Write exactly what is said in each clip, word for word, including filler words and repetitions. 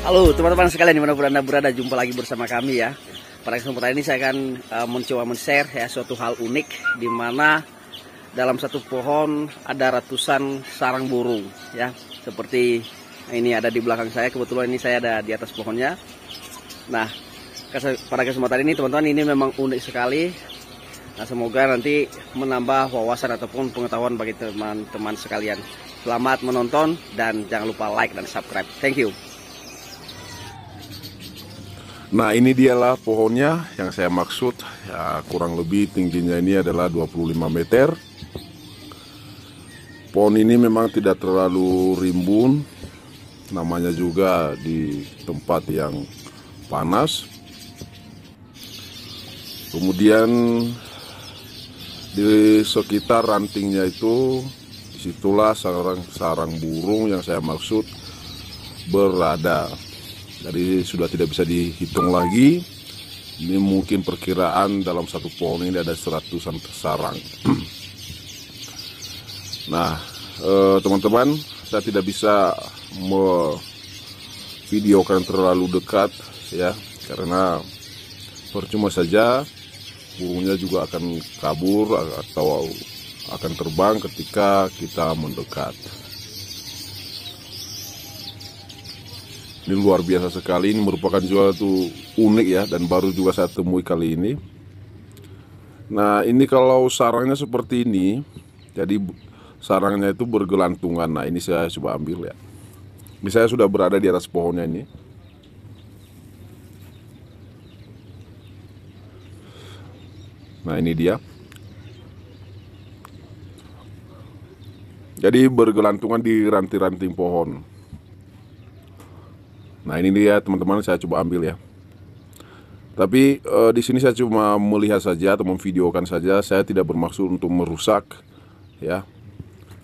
Halo teman-teman sekalian dimanapun Anda berada, jumpa lagi bersama kami ya. Pada kesempatan ini saya akan uh, mencoba men-share ya suatu hal unik di mana dalam satu pohon ada ratusan sarang burung ya. Seperti ini ada di belakang saya, kebetulan ini saya ada di atas pohonnya. Nah, pada kesempatan ini teman-teman ini memang unik sekali. Nah, semoga nanti menambah wawasan ataupun pengetahuan bagi teman-teman sekalian. Selamat menonton dan jangan lupa like dan subscribe. Thank you. Nah, ini dialah pohonnya yang saya maksud ya, kurang lebih tingginya ini adalah dua puluh lima meter. Pohon ini memang tidak terlalu rimbun, namanya juga di tempat yang panas. Kemudian di sekitar rantingnya itu disitulah sarang-sarang burung yang saya maksud berada. Jadi sudah tidak bisa dihitung lagi. Ini mungkin perkiraan dalam satu pohon ini ada seratusan sarang. Nah teman-teman, eh, saya tidak bisa memvideokan terlalu dekat ya, karena percuma saja burungnya juga akan kabur atau akan terbang ketika kita mendekat. Ini luar biasa sekali, ini merupakan juga tuh unik ya, dan baru juga saya temui kali ini. Nah ini kalau sarangnya seperti ini, jadi sarangnya itu bergelantungan. Nah ini saya coba ambil ya, ini saya sudah berada di atas pohonnya ini. Nah ini dia, jadi bergelantungan di ranting-ranting pohon. Nah ini dia teman-teman, saya coba ambil ya. Tapi e, di sini saya cuma melihat saja atau memvideokan saja. Saya tidak bermaksud untuk merusak ya,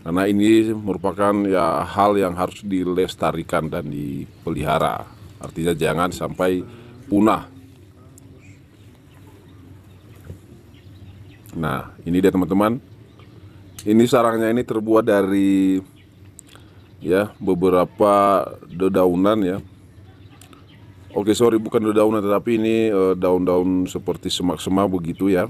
karena ini merupakan ya hal yang harus dilestarikan dan dipelihara. Artinya jangan sampai punah. Nah ini dia teman-teman. Ini sarangnya ini terbuat dari ya beberapa dedaunan ya. Oke, sorry, bukan dedaunan, tetapi ini daun-daun seperti semak-semak begitu ya.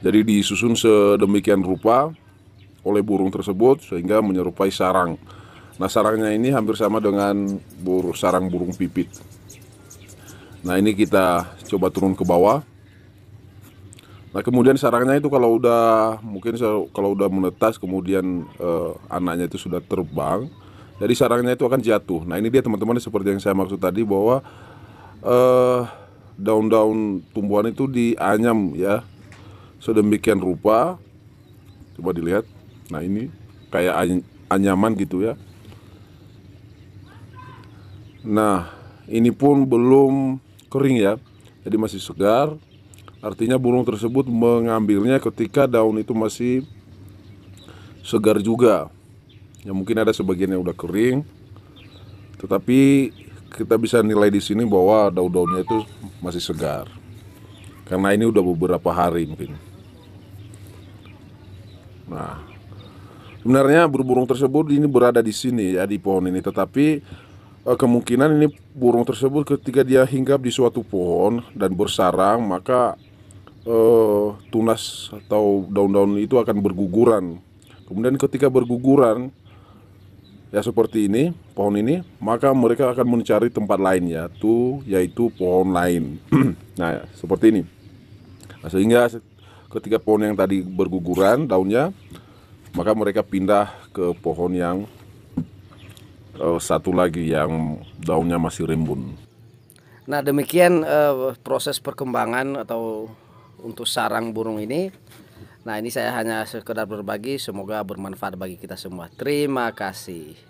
Jadi disusun sedemikian rupa oleh burung tersebut sehingga menyerupai sarang. Nah, sarangnya ini hampir sama dengan bur- sarang burung pipit. Nah, ini kita coba turun ke bawah. Nah kemudian sarangnya itu kalau udah mungkin kalau udah menetas kemudian eh, anaknya itu sudah terbang, jadi sarangnya itu akan jatuh. Nah ini dia teman-teman, seperti yang saya maksud tadi bahwa daun-daun eh, tumbuhan itu dianyam ya sedemikian rupa. Coba dilihat. Nah ini kayak anyaman gitu ya. Nah ini pun belum kering ya, jadi masih segar. Artinya burung tersebut mengambilnya ketika daun itu masih segar juga. Ya mungkin ada sebagian yang udah kering, tetapi kita bisa nilai di sini bahwa daun-daunnya itu masih segar. Karena ini udah beberapa hari mungkin. Nah, sebenarnya burung tersebut ini berada di sini ya, di pohon ini, tetapi kemungkinan ini burung tersebut ketika dia hinggap di suatu pohon dan bersarang, maka eh, tunas atau daun-daun itu akan berguguran. Kemudian ketika berguguran ya seperti ini, pohon ini, maka mereka akan mencari tempat lain yaitu, yaitu pohon lain. Nah seperti ini. Nah, sehingga ketika pohon yang tadi berguguran daunnya, maka mereka pindah ke pohon yang satu lagi yang daunnya masih rimbun. Nah demikian uh, proses perkembangan atau untuk sarang burung ini. Nah ini saya hanya sekedar berbagi, semoga bermanfaat bagi kita semua. Terima kasih.